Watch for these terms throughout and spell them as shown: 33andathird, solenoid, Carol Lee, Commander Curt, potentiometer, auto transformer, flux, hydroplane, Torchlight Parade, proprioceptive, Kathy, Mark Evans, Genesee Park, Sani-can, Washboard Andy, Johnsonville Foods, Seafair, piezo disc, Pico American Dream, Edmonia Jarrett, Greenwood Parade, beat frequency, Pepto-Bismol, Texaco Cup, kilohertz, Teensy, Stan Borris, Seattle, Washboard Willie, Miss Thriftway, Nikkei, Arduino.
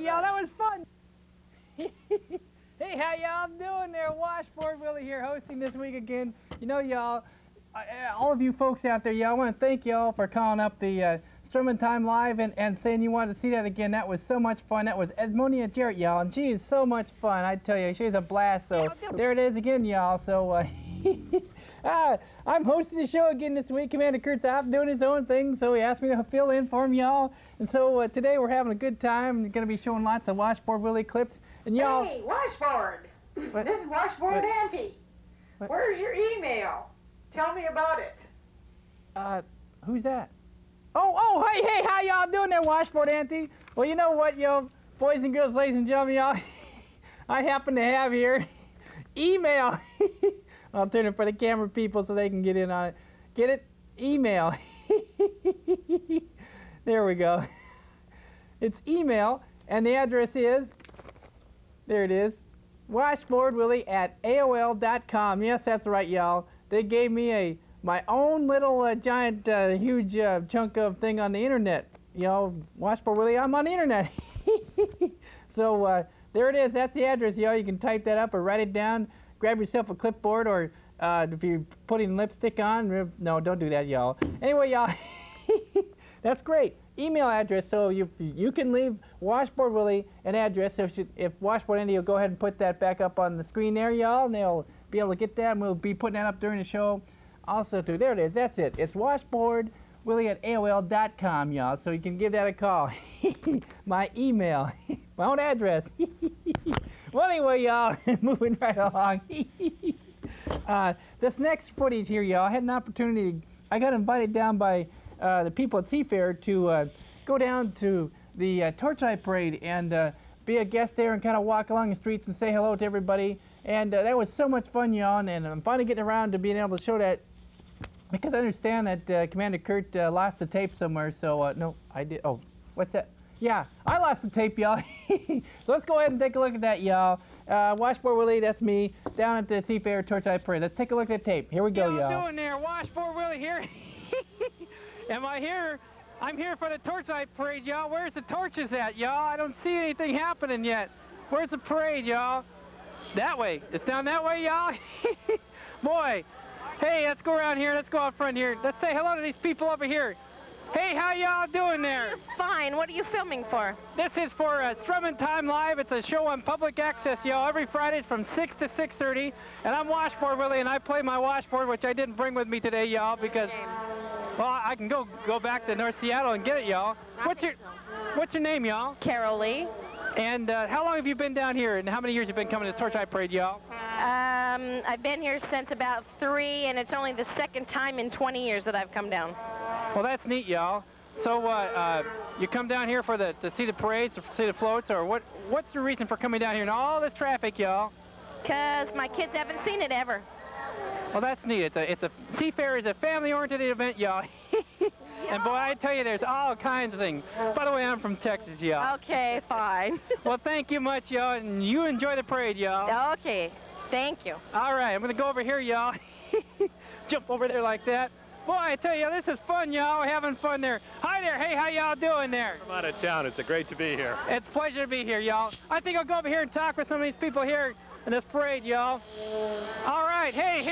Y'all, that was fun. Hey, how y'all doing there? Washboard Willie here, hosting this week again. You know, y'all, all of you folks out there, y'all, I want to thank y'all for calling up the Strummin' Time Live and saying you wanted to see that again. That was so much fun. That was Edmonia Jarrett, y'all, and she is so much fun. I tell you, she is a blast. So there it is again, y'all. So I'm hosting the show again this week. Commander Curt's off doing his own thing, so he asked me to fill in for him, y'all. And so today we're having a good time. We're going to be showing lots of Washboard Willie clips. And y'all, hey, Washboard! What? This is Washboard Auntie. What? Where's your email? Tell me about it. Who's that? Oh, hey, how y'all doing there, Washboard Auntie? Well, you know what, y'all, boys and girls, ladies and gentlemen, y'all, I happen to have here email. I'll turn it for the camera people so they can get in on it. Get it? Email. There we go. It's email, and the address is, there it is, washboardwillie@aol.com. Yes, that's right, y'all. They gave me my own little giant, huge chunk of thing on the internet. You know, Washboard Willie, I'm on the internet. So there it is. That's the address, y'all. You can type that up or write it down. Grab yourself a clipboard, or if you're putting lipstick on, no, don't do that, y'all. Anyway, y'all, that's great. Email address, so you can leave Washboard Willie an address. So if Washboard Andy will go ahead and put that back up on the screen there, y'all, and they'll be able to get that, and we'll be putting that up during the show also, too. There it is. That's it. It's washboardwillie@aol.com, y'all, so you can give that a call. My email, my own address. Well, anyway, y'all, moving right along. This next footage here, y'all, I had an opportunity. I got invited down by the people at Seafair to go down to the Torchlight Parade and be a guest there and kind of walk along the streets and say hello to everybody. And that was so much fun, y'all, and I'm finally getting around to being able to show that, because I understand that Commander Curt lost the tape somewhere, so no, I did. Oh, what's that? Yeah, I lost the tape, y'all. So let's go ahead and take a look at that, y'all. Washboard Willie, that's me, down at the Seafair Torchlight Parade. Let's take a look at the tape. Here we go, y'all. What are you doing there? Washboard Willie here. Am I here? I'm here for the Torchlight Parade, y'all. Where's the torches at, y'all? I don't see anything happening yet. Where's the parade, y'all? That way. It's down that way, y'all. Boy. Hey, let's go around here. Let's go out front here. Let's say hello to these people over here. Hey, how y'all doing there? Fine. What are you filming for? This is for Strummin' Time Live. It's a show on public access, y'all. Every Friday from 6 to 6:30. And I'm Washboard Willie, and I play my washboard, which I didn't bring with me today, y'all, because, well, I can go back to North Seattle and get it, y'all. What's your name, y'all? Carol Lee. And how long have you been down here, and how many years have you been coming to this Torchlight Parade, y'all? I've been here since about 3, and it's only the second time in 20 years that I've come down. Well, that's neat, y'all. So you come down here for to see the parades, to see the floats, or what's the reason for coming down here and all this traffic, y'all? Because my kids haven't seen it ever. Well, that's neat. It's a Seafair is a family-oriented event, y'all. And boy, I tell you, there's all kinds of things. By the way, I'm from Texas, y'all. Okay, fine. Well, thank you much, y'all, and you enjoy the parade, y'all. Okay, thank you. All right, I'm going to go over here, y'all. Jump over there like that. Boy, I tell you, this is fun, y'all. We're having fun there. Hi there. Hey, how y'all doing there? I'm out of town. It's great to be here. It's a pleasure to be here, y'all. I think I'll go over here and talk with some of these people here in this parade, y'all. All right. Hey,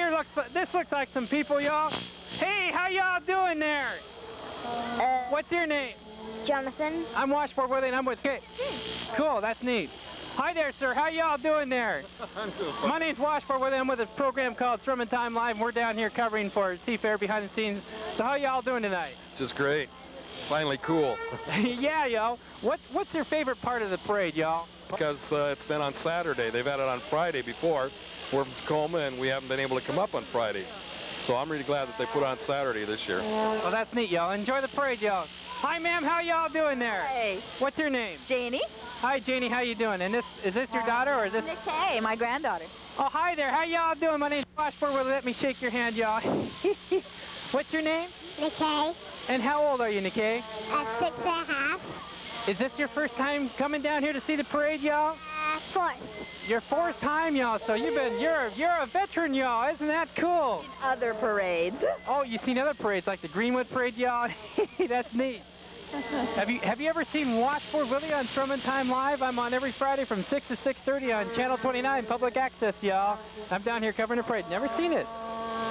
this looks like some people, y'all. Hey, how y'all doing there? What's your name? Jonathan. I'm Washboard Willie, and I'm with Kate. Cool, that's neat. Hi there, sir. How y'all doing there? I'm doing fine. My name's Washboard Willie. I'm with a program called Strummin' Time Live, and we're down here covering for Seafair behind the scenes. So how y'all doing tonight? Just great. finally cool. Yeah, y'all. What's your favorite part of the parade, y'all? Because it's been on Saturday. They've had it on Friday before. We're from Tacoma, and we haven't been able to come up on Friday. So I'm really glad that they put it on Saturday this year. Well, that's neat, y'all. Enjoy the parade, y'all. Hi, ma'am. How y'all doing there? Hey. What's your name? Janie. Hi, Janie. How you doing? And is this your daughter, or is this? Hey, my granddaughter. Oh, hi there. How y'all doing? My name's Washboard Willie. Let me shake your hand, y'all. What's your name? Nikkei. And how old are you, Nikkei? 6 and a half. Is this your first time coming down here to see the parade, y'all? Fourth. Your fourth time, y'all. So you're a veteran, y'all. Isn't that cool? Seen other parades. Oh, you've seen other parades like the Greenwood Parade, y'all. That's neat. Have you ever seen Washboard Willie on Strummin' Time Live? I'm on every Friday from 6 to 6:30 on Channel 29 Public Access, y'all. I'm down here covering the parade. Never seen it.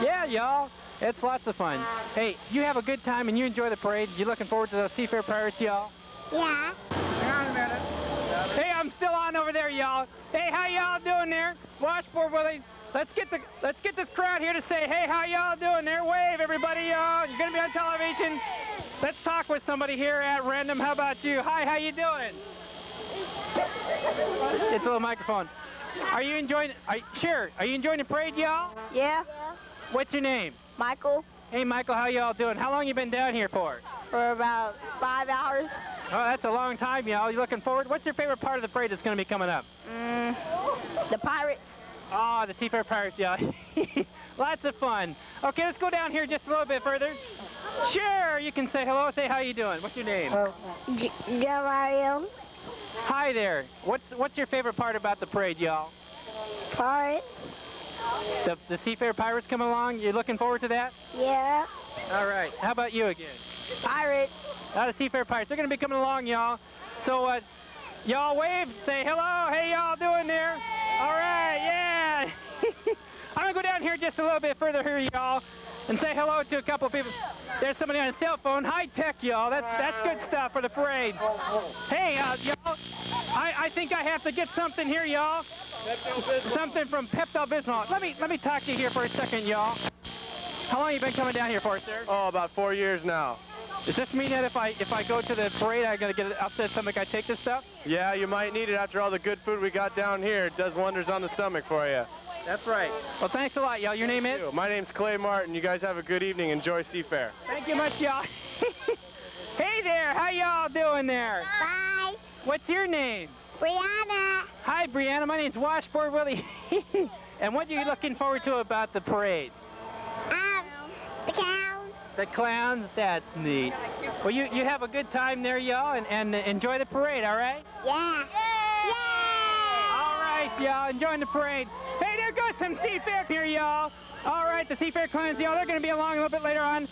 Yeah, y'all. It's lots of fun. Hey, you have a good time and you enjoy the parade. You looking forward to those Seafair Pirates, y'all? Yeah. Hang on a minute. Hey, I'm still on over there, y'all. Hey, how y'all doing there? Washboard Willie. Let's get this crowd here to say, hey, how y'all doing there? Wave, everybody, y'all. You're gonna be on television. Let's talk with somebody here at random. How about you? Hi, how you doing? It's a little microphone. Are you enjoying the parade, y'all? Yeah. What's your name? Michael. Hey, Michael, how y'all doing? How long you been down here for? For about 5 hours. Oh, that's a long time, y'all. You looking forward? What's your favorite part of the parade that's going to be coming up? The Pirates. Oh, the Seafair Pirates, y'all. Lots of fun. Okay, let's go down here just a little bit further. Sure, you can say hello, say how you doing. What's your name? Gabriel. Hi there. What's your favorite part about the parade, y'all? Pirates. The Seafair Pirates come along? You looking forward to that? Yeah. All right. How about you again? Pirates. The Seafair Pirates. They're going to be coming along, y'all. So, y'all wave, say hello. Hey, y'all doing there? All right, yeah. I'm going to go down here just a little bit further here, y'all, and say hello to a couple of people. There's somebody on a cell phone. High tech, y'all. That's good stuff for the parade. Hey, y'all, I think I have to get something here, y'all. Something from Pepto-Bismol. Let me talk to you here for a second, y'all. How long you been coming down here for, sir? Oh, about 4 years now. Does this mean that if I go to the parade, I gotta get an upset stomach? I take this stuff? Yeah, you might need it after all the good food we got down here. It does wonders on the stomach for you. That's right. Well, thanks a lot, y'all. Your name is? My name's Clay Martin. You guys have a good evening. Enjoy Seafair. Thank you much, y'all. Hey there, how y'all doing there? Bye. What's your name? Brianna. Hi, Brianna. My name's Washboard Willie. And what are you looking forward to about the parade? The clowns. The clowns? That's neat. Well, you have a good time there, y'all, and enjoy the parade, all right? Yeah. Yay! Yay! All right, y'all. Enjoying the parade. Hey, there goes some Seafair here, y'all. All right, the Seafair clowns, y'all. They're going to be along a little bit later on.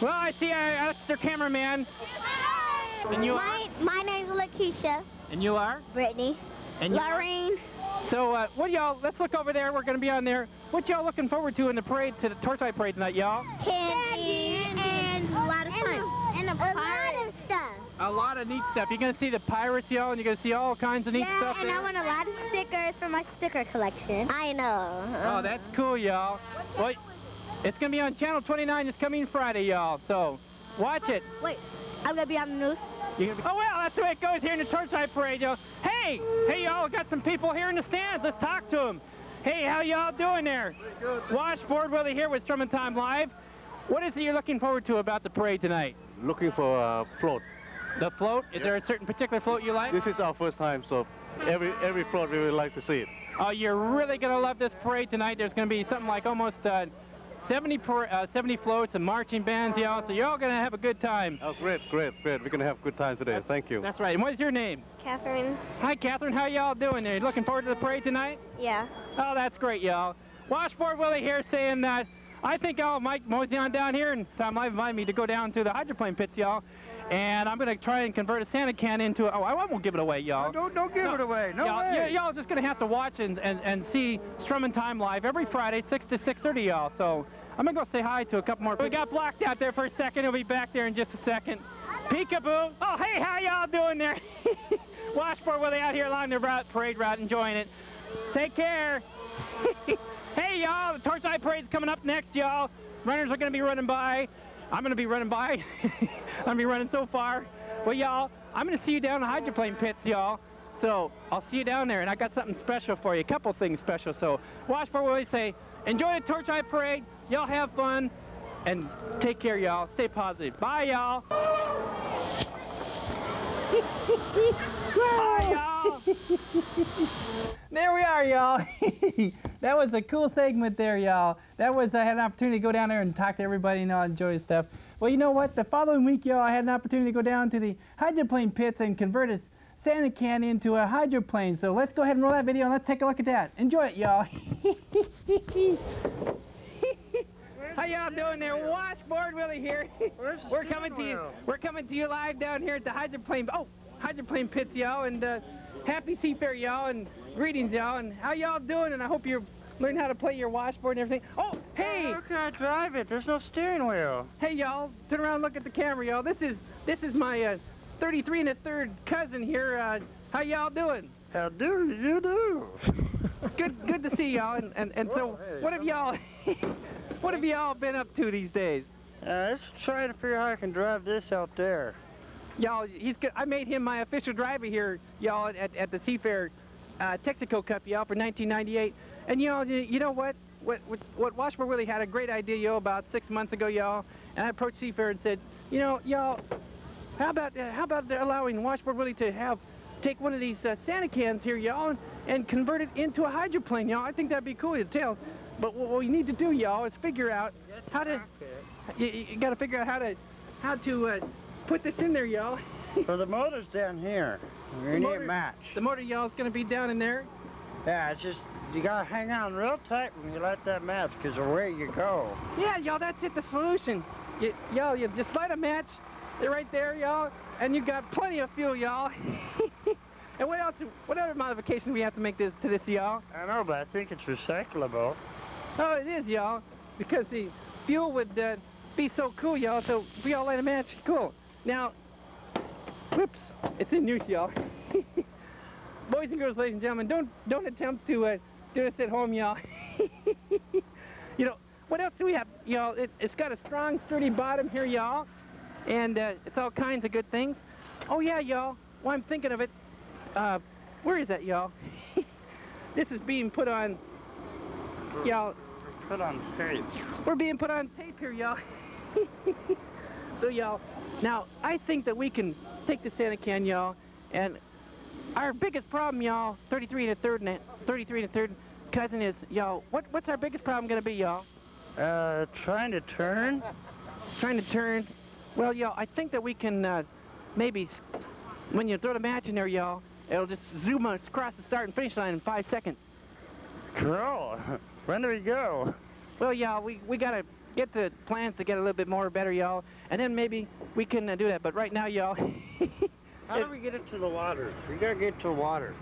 Well, I see that's their cameraman. And you are? My name's Lakeisha. And you are? Brittany. And Lorraine. So, what y'all, let's look over there. We're going to be on there. What y'all looking forward to in the parade, to the Torchlight Parade tonight, y'all? Candy. And a lot of fun. And a lot of stuff. A lot of neat stuff. You're going to see the pirates, y'all, and you're going to see all kinds of neat stuff. Yeah, and there. I want a lot of stickers for my sticker collection. I know. Oh, that's cool, y'all. Well, it's going to be on Channel 29 this coming Friday, y'all. So, watch it. Wait, I'm going to be on the news? Oh, well, that's the way it goes here in the Torchlight Parade, y'all. Hey, y'all, got some people here in the stands. Let's talk to them. Hey, how y'all doing there? Good. Washboard Willie here with Strummin' Time Live. What is it you're looking forward to about the parade tonight? Looking for a float. The float? Is there a certain particular float you like? This is our first time, so every float we would like to see it. Oh, you're really going to love this parade tonight. There's going to be something like almost 70 floats and marching bands, y'all, so you're all going to have a good time. Oh, great. We're going to have a good time today. Thank you. That's right. And what is your name? Catherine. Hi, Catherine. How y'all doing there? You looking forward to the parade tonight? Yeah. Oh, that's great, y'all. Washboard Willie here saying that I think I'll Mike Moseon down here, and Tom Live invited me to go down to the hydroplane pits, y'all. And I'm going to try and convert a Sani-can into a, oh, I won't give it away, y'all. No, don't give it away. No way. Y'all just going to have to watch and see Strummin' Time Live every Friday, 6 to 6:30, y'all. So I'm going to go say hi to a couple more people. We got blocked out there for a second. We'll be back there in just a second. Peekaboo. Oh, hey, how y'all doing there? Washboard Willie out here along the parade route, enjoying it. Take care. Hey, y'all, the Torchlight Parade's coming up next, y'all. Runners are going to be running by. I'm going to be running by. I'm going to be running so far. Well, y'all, I'm going to see you down in the hydroplane pits, y'all. So I'll see you down there, and I got something special for you, a couple things special. So Washboard Willie say, enjoy the Torchlight Parade. Y'all have fun, and take care, y'all. Stay positive. Bye, y'all. Bye, y'all. There we are, y'all. That was a cool segment there, y'all. That was, I had an opportunity to go down there and talk to everybody and all enjoy stuff. Well, you know what? The following week, y'all, I had an opportunity to go down to the hydroplane pits and convert a Sani-can into a hydroplane. So let's go ahead and roll that video and let's take a look at that. Enjoy it, y'all. How y'all doing there? Washboard Willie here. We're coming to you. We're coming to you live down here at the hydroplane. Oh, hydroplane pits, y'all, and happy Seafair, y'all, and greetings, y'all. And how y'all doing? And I hope you're learning how to play your washboard and everything. Oh, hey! How can I drive it? There's no steering wheel. Hey, y'all, turn around, and look at the camera, y'all. This is my 33 1/3 cousin here. How y'all doing? How do you do? Good to see y'all. And so, whoa, hey, what have y'all? What have y'all been up to these days? Just trying to figure out how I can drive this out there. Y'all, I made him my official driver here, y'all, at the Seafair Texaco Cup, y'all, for 1998. And y'all, you know what? What Washboard Willie had a great idea, y'all, about 6 months ago, y'all. And I approached Seafair and said, you know, y'all, how about allowing Washboard Willie to take one of these Sani-cans here, y'all, and convert it into a hydroplane, y'all. I think that'd be cool to tell. But what we need to do, y'all, is figure out how to. You got to figure out how to put this in there, y'all. So the motor's down here. We need a match. The motor, y'all, is gonna be down in there. Yeah, it's just you gotta hang on real tight when you light that match, because away you go. Yeah, y'all, that's it. The solution, y'all, you just light a match. They're right there, y'all, and you got plenty of fuel, y'all. And what else? What other modification do we have to make to this, y'all? I know, but I think it's recyclable. Oh, it is, y'all, because the fuel would be so cool, y'all, so we all light a match. Cool. Now, whoops, it's in use, y'all. Boys and girls, ladies and gentlemen, don't attempt to do this at home, y'all. You know, what else do we have, y'all? It's got a strong, sturdy bottom here, y'all, and it's all kinds of good things. Oh, yeah, y'all, while I'm thinking of it, where is that, y'all? This is being put on, y'all. Put on tape. We're being put on tape here, y'all. So, y'all, now I think that we can take the Sani-can, y'all, and our biggest problem, y'all, 33 1/3 cousin is, y'all, what's our biggest problem gonna be, y'all? Trying to turn. Trying to turn. Well, y'all, I think that we can maybe, when you throw the match in there, y'all, it'll just zoom us across the start and finish line in 5 seconds. Cool. When do we go? Well, y'all, we gotta get the plans to get a little bit more better, y'all, and then maybe we can do that. But right now, y'all, how do we get it to the water? We gotta get to the water.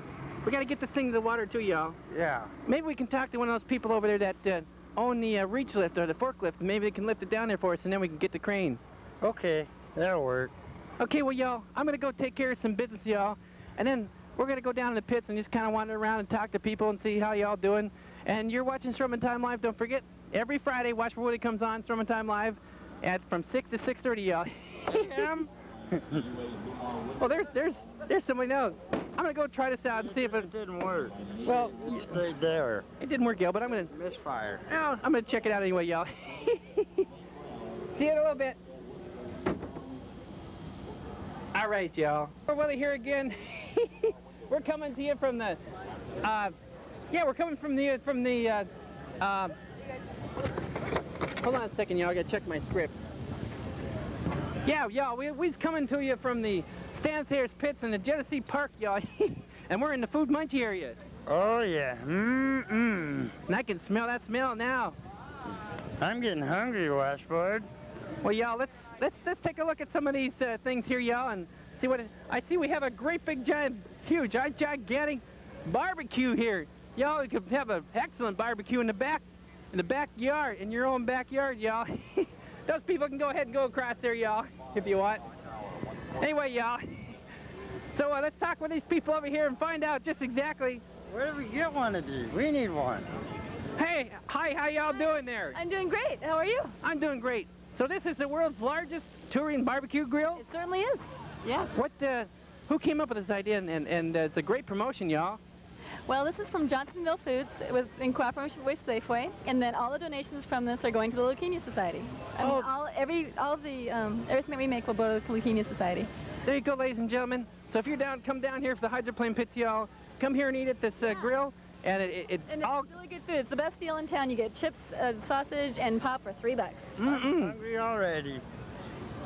We gotta get this thing to the water too, y'all. Yeah. Maybe we can talk to one of those people over there that own the reach lift or the forklift. Maybe they can lift it down there for us, and then we can get the crane. Okay, that'll work. Okay, well, y'all, I'm gonna go take care of some business, y'all, and then we're gonna go down in the pits and just kind of wander around and talk to people and see how y'all doing. And you're watching Strummin' Time Live. Don't forget, every Friday, Washboard Willie comes on Strummin' Time Live at from 6 to 6:30, y'all. Well, there's somebody else. I'm gonna go try this out and see if it didn't work. Well, it stayed there. It didn't work, y'all, but I'm gonna misfire. Oh, I'm gonna check it out anyway, y'all. See you in a little bit. All right, y'all. We're Willie here again. We're coming to you from the. Yeah, we're coming from the hold on a second, y'all. I gotta check my script. Yeah, y'all. We's coming to you from the Stansayers Pits in the Genesee Park, y'all. And we're in the food munchie area. Oh yeah. And I can smell that smell now. I'm getting hungry, Washboard. Well, y'all, let's take a look at some of these things here, y'all, and see what I see. We have a great big giant, huge, gigantic barbecue here. Y'all, you could have an excellent barbecue in the backyard, in your own backyard, y'all. Those people can go ahead and go across there, y'all, if you want. Anyway, y'all, so let's talk with these people over here and find out just exactly. Where do we get one of these? We need one. Hey, hi, how y'all doing there? I'm doing great. How are you? I'm doing great. So this is the world's largest touring barbecue grill? It certainly is, yes. What, who came up with this idea? And it's a great promotion, y'all. Well, this is from Johnsonville Foods in cooperation with Safeway, and then all the donations from this are going to the Leukemia Society. I mean, everything that we make will go to the Leukemia Society. There you go, ladies and gentlemen. So if you're down, come down here for the hydroplane pits, y'all. Come here and eat at this grill. And it's really good food. It's the best deal in town. You get chips, sausage, and pop for $3. I'm hungry already.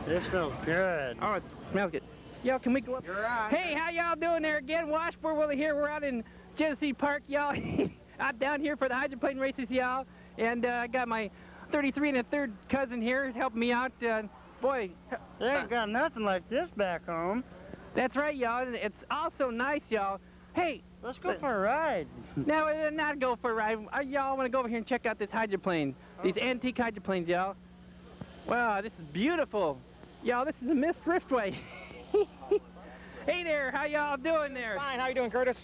This smells good. Oh, it smells good. Y'all, can we go up? You're right. Hey, how y'all doing there again? Washboard Willie here. We're out in Genesee Park, y'all. I'm down here for the hydroplane races, y'all. And I got my 33 1/3 cousin here helping me out. Boy, they ain't got nothing like this back home. That's right, y'all. And it's also nice, y'all. Hey. Let's go for a ride. No, not go for a ride. Y'all want to go over here and check out this hydroplane. Oh. These antique hydroplanes, y'all. Wow, this is beautiful. Y'all, this is a Miss Thriftway. Hey there, how y'all doing there? Fine, how you doing, Curtis?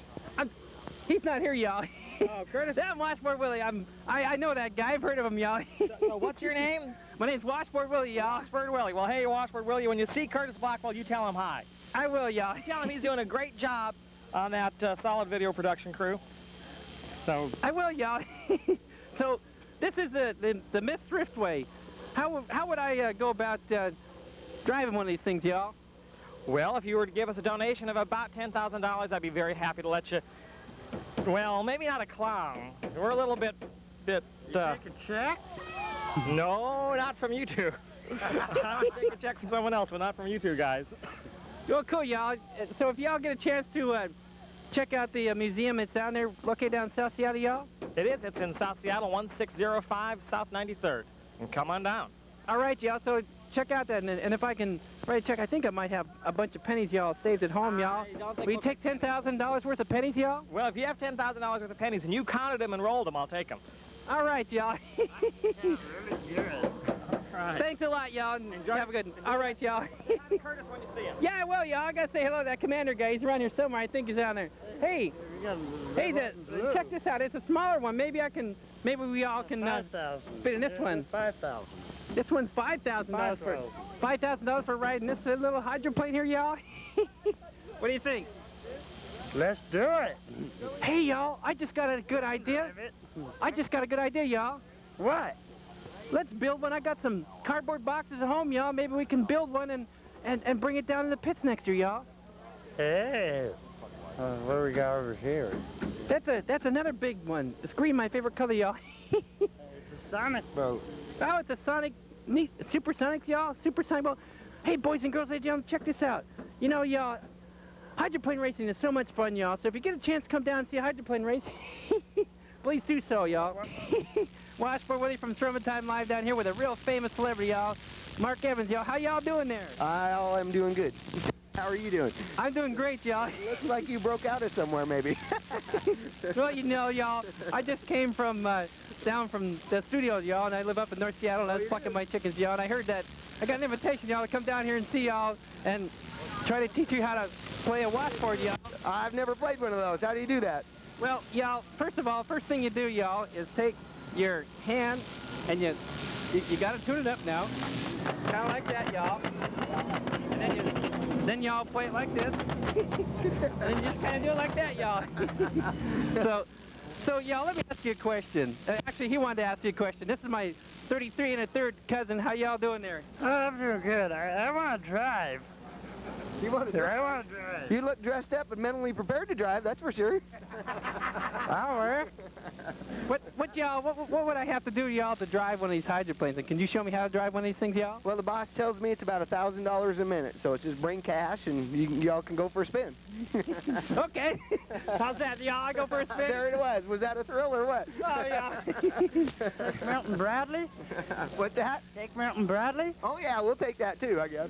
He's not here, y'all. Oh, Curtis? That's Washboard Willie. I know that guy. I've heard of him, y'all. So what's your name? My name's Washboard Willie, y'all. Washboard Willie. Well, hey, Washboard Willie, when you see Curtis Blackwell, you tell him hi. I will, y'all. Tell him he's doing a great job on that solid video production crew. So I will, y'all. So this is the Miss Thriftway. How would I go about driving one of these things, y'all? Well, if you were to give us a donation of about $10,000, I'd be very happy to let you. Well, maybe not a clown. We're a little bit. You take a check? No, not from you two. I would take a check from someone else, but not from you two guys. Well, cool, y'all. So if y'all get a chance to check out the museum, it's down there, located down in South Seattle, y'all? It is. It's in South Seattle, 1605 South 93rd. And come on down. All right, y'all. So check out that. And if I can write a check, I think I might have a bunch of pennies, y'all, saved at home, y'all. We take $10,000 worth of pennies, y'all? Well, if you have $10,000 worth of pennies and you counted them and rolled them, I'll take them. All right, y'all. Right. Thanks a lot, y'all. Have a good one. All right, y'all. Curtis, when you see him. Yeah, I will, y'all. I gotta say hello to that commander guy. He's around here somewhere. I think he's down there. Hey, check this out. It's a smaller one. Maybe we all can fit in this one. 5,000. This one's $5,000 for $5,000 for riding this little hydroplane here, y'all. What do you think? Let's do it. Hey, y'all. I just got a good idea. y'all. What? Let's build one. I got some cardboard boxes at home, y'all. Maybe we can build one and bring it down in the pits next year, y'all. Hey, what do we got over here? That's another big one. It's green, my favorite color, y'all. It's a Sonic boat. Oh, it's a Sonic Supersonics, y'all. Supersonic boat. Hey, boys and girls, ladies and gentlemen, check this out. You know, y'all, hydroplane racing is so much fun, y'all. So if you get a chance to come down and see a hydroplane race, please do so, y'all. Washboard Willie from Strummin' Time Live down here with a real famous celebrity, y'all. Mark Evans, y'all. How y'all doing there? I am doing good. How are you doing? I'm doing great, y'all. Looks like you broke out of somewhere, maybe. Well, you know, y'all, I just came from down from the studios, y'all, and I live up in North Seattle, and I was plucking my chickens, y'all, and I heard that I got an invitation, y'all, to come down here and see y'all and try to teach you how to play a washboard, y'all. I've never played one of those. How do you do that? Well, y'all, first of all, first thing you do, y'all, is take your hand and you gotta tune it up now, kind of like that, y'all. And then y'all play it like this, and then you just kind of do it like that, y'all. So y'all, let me ask you a question. Actually, he wanted to ask you a question. This is my 33 1/3 cousin. How y'all doing there? Oh, I'm doing good. I want to drive. You want to drive? I want to drive. You look dressed up and mentally prepared to drive, that's for sure. I'll work. What would I have to do, y'all, to drive one of these hydroplanes? And can you show me how to drive one of these things, y'all? Well, the boss tells me it's about $1,000 a minute, so it's just bring cash and y'all can go for a spin. Okay. How's that, y'all? I go for a spin? There it was. Was that a thrill or what? Oh, yeah. Take Mountain Bradley? What's that? Take Mountain Bradley? Oh, yeah, we'll take that, too, I guess.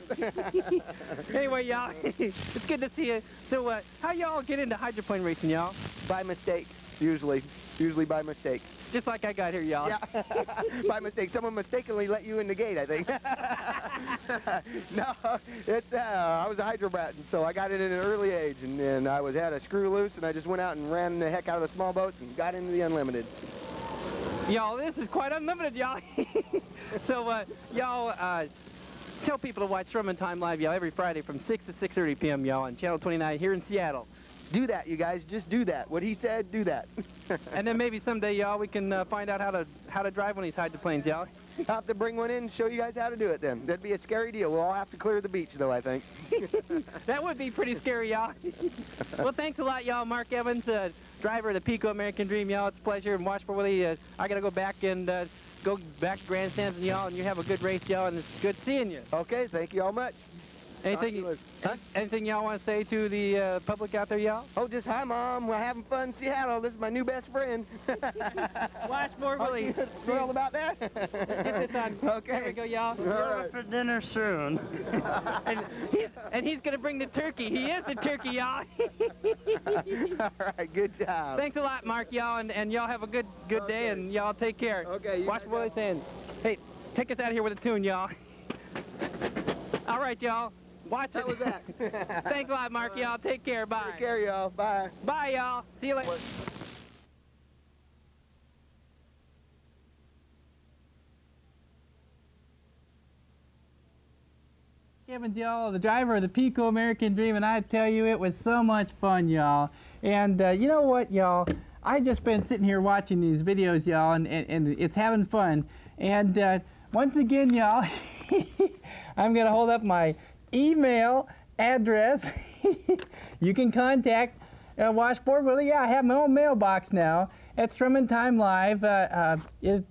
Anyway, y'all, it's good to see you. So how y'all get into hydroplane racing, y'all? By mistake, usually. Usually by mistake. Just like I got here, y'all. Yeah. By mistake. Someone mistakenly let you in the gate, I think. No, I was a hydrobat, so I got in at an early age, and I had a screw loose, and I just went out and ran the heck out of the small boats and got into the unlimited. Y'all, this is quite unlimited, y'all. So, y'all, tell people to watch Strummin' Time Live, y'all, every Friday from 6 to 6:30 p.m., y'all, on Channel 29 here in Seattle. Do that, you guys. Just do that. What he said, do that. And then maybe someday, y'all, we can find out how to drive one of these hydroplanes, y'all. I'll have to bring one in and show you guys how to do it, then. That'd be a scary deal. We'll all have to clear the beach, though, I think. That would be pretty scary, y'all. Well, thanks a lot, y'all. Mark Evans, driver of the Pico American Dream, y'all. It's a pleasure. And Washboard Willie, I got to go back and go back to grandstands, and y'all, and you have a good race, y'all, and it's good seeing you. Okay, thank you all much. Anything y'all want to say to the public out there, y'all? Oh, just hi, Mom. We're having fun in Seattle. This is my new best friend. Washboard Willie. Are you thrilled about that? Okay. There we go, y'all. We're going for dinner soon. and he's going to bring the turkey. He is the turkey, y'all. All right, good job. Thanks a lot, Mark, y'all, and y'all have a good day, and y'all take care. Okay. Washboard Willie saying, hey, take us out of here with a tune, y'all. All right, y'all. Watch it. That was that. Thanks a lot, Mark, y'all. Take care. Bye. Take care, y'all. Bye. Bye, y'all. See you later. Evans, y'all, the driver of the Pico American Dream, and I tell you, it was so much fun, y'all. And you know what, y'all? I've just been sitting here watching these videos, y'all, and it's having fun. And once again, y'all, I'm going to hold up my email address. You can contact Washboard Willie. Yeah, I have my own mailbox now at Strummin' Time Live. It's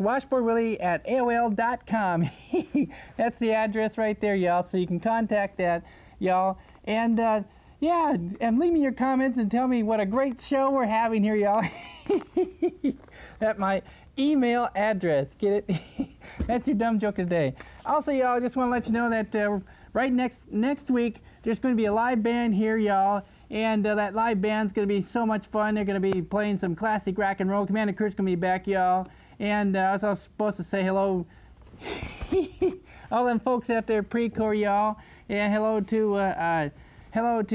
washboardwillie@aol.com. That's the address right there, y'all, so you can contact that, y'all. And, yeah, and leave me your comments and tell me what a great show we're having here, y'all. At my email address. Get it? That's your dumb joke of the day. Also, y'all, I just want to let you know that right next week, there's going to be a live band here, y'all. And that live band's going to be so much fun. They're going to be playing some classic rock and roll. Commander Curt's going to be back, y'all. And I was supposed to say hello. All them folks out there pre-core, y'all. And hello to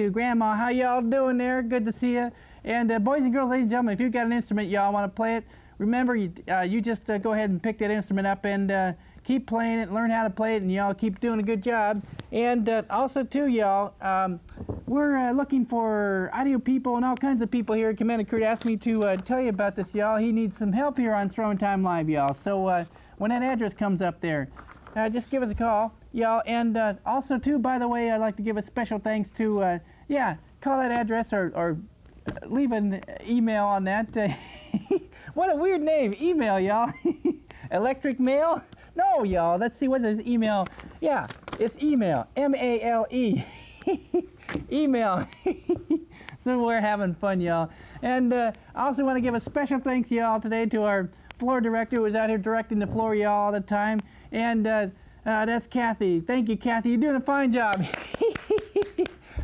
Grandma. How y'all doing there? Good to see you. And boys and girls, ladies and gentlemen, if you've got an instrument, y'all want to play it, remember, you just go ahead and pick that instrument up and keep playing it, learn how to play it, and y'all keep doing a good job. And also, too, y'all, we're looking for audio people and all kinds of people here. Commander Curt asked me to tell you about this, y'all. He needs some help here on Strummin' Time Live, y'all. So when that address comes up there, just give us a call, y'all. And also, too, by the way, I'd like to give a special thanks to, call that address or leave an email on that. What a weird name, email, y'all. Electric mail? No, y'all. Let's see, what is this email? Yeah, it's email, M-A-L-E, email. So we're having fun, y'all. And I also want to give a special thanks, y'all, today to our floor director who was out here directing the floor, y'all, all the time. And that's Kathy. Thank you, Kathy. You're doing a fine job.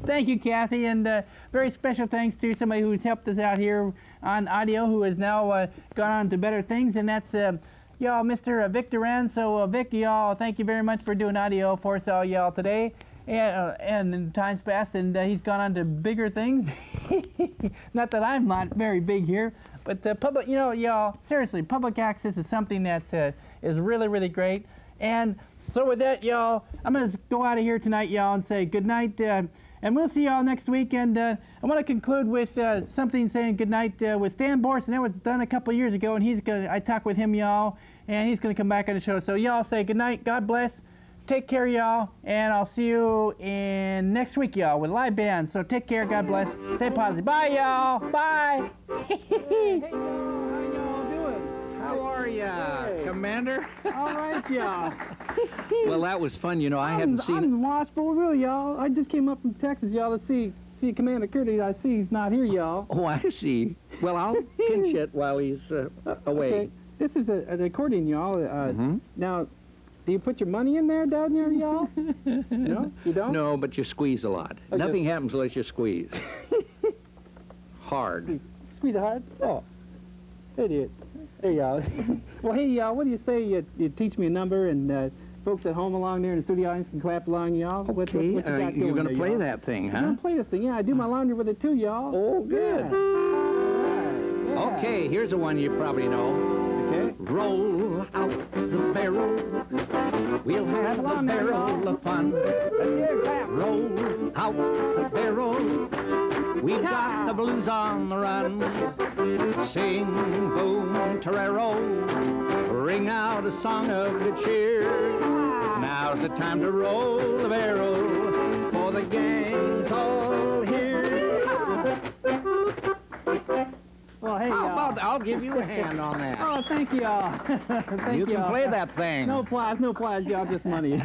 Thank you, Kathy, and very special thanks to somebody who's helped us out here on audio, who has now gone on to better things, and that's, y'all, Mr. Victor An. So, Vic, y'all, thank you very much for doing audio for us all, y'all, today, and in times past, and he's gone on to bigger things. Not that I'm not very big here, but public, you know, y'all, seriously, public access is something that is really, really great, and so with that, y'all, I'm going to go out of here tonight, y'all, and say good night. And we'll see y'all next week. And I want to conclude with something saying goodnight with Stan Borris. And that was done a couple years ago. And I talked with him, y'all. And he's going to come back on the show. So y'all say goodnight. God bless. Take care, y'all. And I'll see you in next week, y'all, with live band. So take care. God bless. Stay positive. Bye, y'all. Bye. How are ya, hey, Commander? All right, y'all. Well, that was fun. You know, I hadn't seen... I'm Washboard Willie, y'all. I just came up from Texas, y'all, to see Commander Curtis. I see he's not here, y'all. Oh, I see. Well, I'll pinch it while he's away. Okay. This is an accordion, y'all. Now, do you put your money in there down there, y'all? No? You don't? No, but you squeeze a lot. Nothing happens unless you squeeze. Hard. Squeeze hard? Oh, idiot. Hey, y'all. Well, hey, y'all, what do you say you teach me a number, and folks at home along there in the studio audience can clap along, y'all? Okay, what you got you're going to play that thing, huh? I'm going to play this thing, yeah. I do my laundry with it, too, y'all. Oh, good. Yeah. Yeah. Okay, here's the one you probably know. Roll out the barrel. We'll have a barrel of fun. Roll out the barrel. We've got the blues on the run. Sing, boom, torero. Ring out a song of good cheer. Now's the time to roll the barrel, for the gang's all here. Well, hey, I'll give you a hand on that. Oh, thank you all. You can play that thing. No applause, y'all, just money.